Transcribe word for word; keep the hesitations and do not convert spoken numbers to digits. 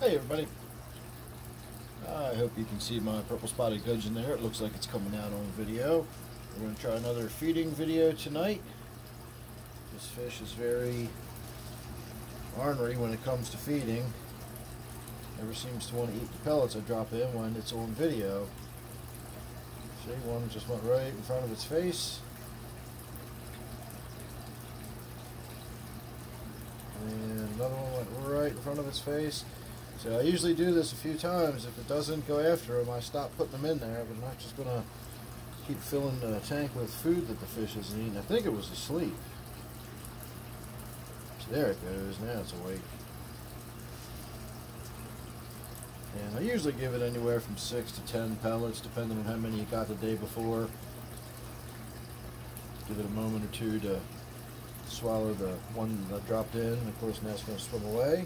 Hey everybody, I hope you can see my purple spotted gudgeon there. It looks like it's coming out on video. We're going to try another feeding video tonight. This fish is very ornery when it comes to feeding. Never seems to want to eat the pellets I drop in when it's on video. See, one just went right in front of its face. And another one went right in front of its face. So I usually do this a few times. If it doesn't go after them, I stop putting them in there, but I'm not just going to keep filling the tank with food that the fish isn't eating. I think it was asleep. So there it goes. Now it's awake. And I usually give it anywhere from six to ten pellets, depending on how many you got the day before. Give it a moment or two to swallow the one that I dropped in. Of course, now it's going to swim away.